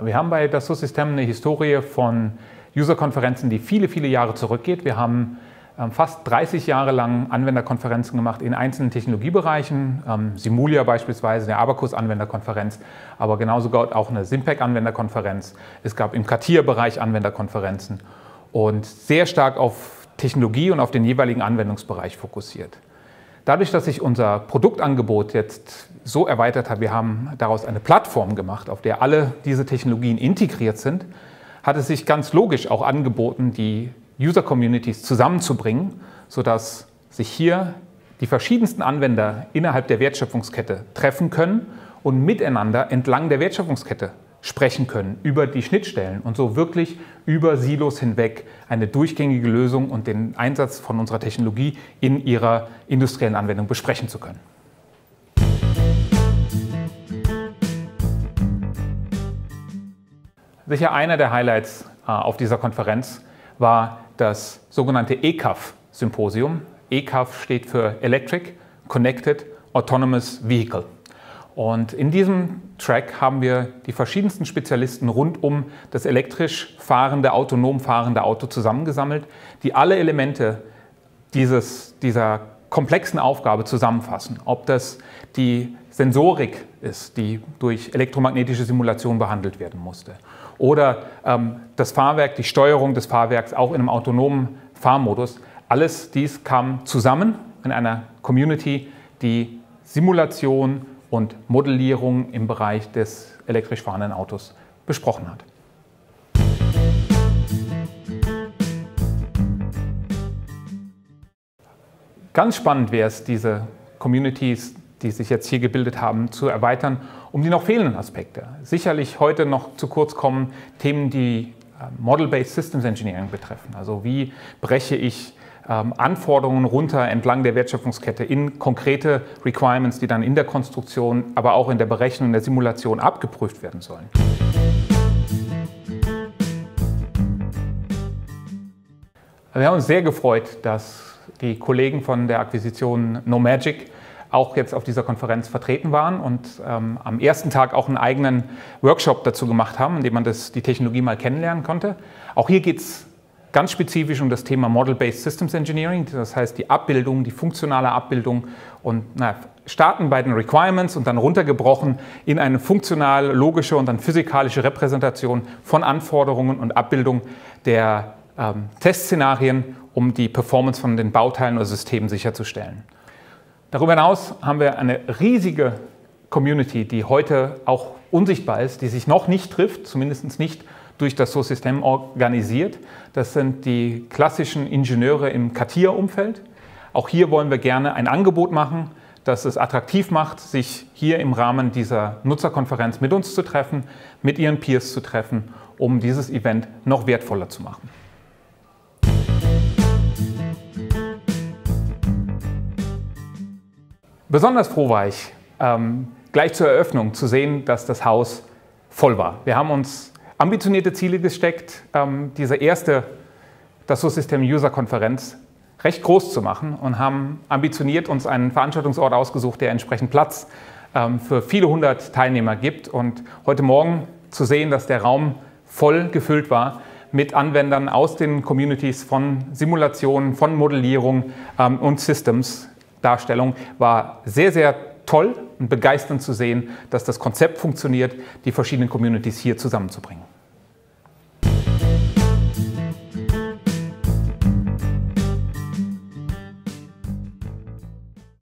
Wir haben bei Dassault Systèmes eine Historie von User-Konferenzen, die viele, viele Jahre zurückgeht. Wir haben fast 30 Jahre lang Anwenderkonferenzen gemacht in einzelnen Technologiebereichen. Simulia beispielsweise, eine Abacus-Anwenderkonferenz, aber genauso auch eine Simpec-Anwenderkonferenz. Es gab im CATIA-Bereich Anwenderkonferenzen und sehr stark auf Technologie und auf den jeweiligen Anwendungsbereich fokussiert. Dadurch, dass ich unser Produktangebot jetzt so erweitert habe, wir haben daraus eine Plattform gemacht, auf der alle diese Technologien integriert sind, hat es sich ganz logisch auch angeboten, die User-Communities zusammenzubringen, sodass sich hier die verschiedensten Anwender innerhalb der Wertschöpfungskette treffen können und miteinander entlang der Wertschöpfungskette sprechen können, über die Schnittstellen und so wirklich über Silos hinweg eine durchgängige Lösung und den Einsatz von unserer Technologie in ihrer industriellen Anwendung besprechen zu können. Sicher einer der Highlights auf dieser Konferenz war das sogenannte ECAF-Symposium. ECAF steht für Electric Connected Autonomous Vehicle. Und in diesem Track haben wir die verschiedensten Spezialisten rund um das elektrisch fahrende, autonom fahrende Auto zusammengesammelt, die alle Elemente dieser komplexen Aufgabe zusammenfassen. Ob das die Sensorik ist, die durch elektromagnetische Simulation behandelt werden musste, oder das Fahrwerk, die Steuerung des Fahrwerks auch in einem autonomen Fahrmodus. Alles dies kam zusammen in einer Community, die Simulation und Modellierung im Bereich des elektrisch fahrenden Autos besprochen hat. Ganz spannend wäre es, diese Communities, die sich jetzt hier gebildet haben, zu erweitern, um die noch fehlenden Aspekte. Sicherlich heute noch zu kurz kommen Themen, die Model-Based Systems Engineering betreffen. Also wie breche ich Anforderungen runter entlang der Wertschöpfungskette in konkrete Requirements, die dann in der Konstruktion, aber auch in der Berechnung, in der Simulation abgeprüft werden sollen. Wir haben uns sehr gefreut, dass die Kollegen von der Akquisition No Magic auch jetzt auf dieser Konferenz vertreten waren und am ersten Tag auch einen eigenen Workshop dazu gemacht haben, in dem man die Technologie mal kennenlernen konnte. Auch hier geht es ganz spezifisch um das Thema Model-Based Systems Engineering, das heißt die Abbildung, die funktionale Abbildung und starten bei den Requirements und dann runtergebrochen in eine funktional, logische und dann physikalische Repräsentation von Anforderungen und Abbildung der Testszenarien, um die Performance von den Bauteilen oder Systemen sicherzustellen. Darüber hinaus haben wir eine riesige Community, die heute auch unsichtbar ist, die sich noch nicht trifft, zumindest nicht durch das Dassault Systèmes organisiert. Das sind die klassischen Ingenieure im CATIA-Umfeld. Auch hier wollen wir gerne ein Angebot machen, das es attraktiv macht, sich hier im Rahmen dieser Nutzerkonferenz mit uns zu treffen, mit ihren Peers zu treffen, um dieses Event noch wertvoller zu machen. Besonders froh war ich, gleich zur Eröffnung zu sehen, dass das Haus voll war. Wir haben uns ambitionierte Ziele gesteckt, diese erste Dassault Systèmes User-Konferenz recht groß zu machen und haben ambitioniert uns einen Veranstaltungsort ausgesucht, der entsprechend Platz für viele hundert Teilnehmer gibt. Und heute Morgen zu sehen, dass der Raum voll gefüllt war mit Anwendern aus den Communities von Simulationen, von Modellierung und Systems. Darstellung war sehr, sehr toll und begeisternd zu sehen, dass das Konzept funktioniert, die verschiedenen Communities hier zusammenzubringen.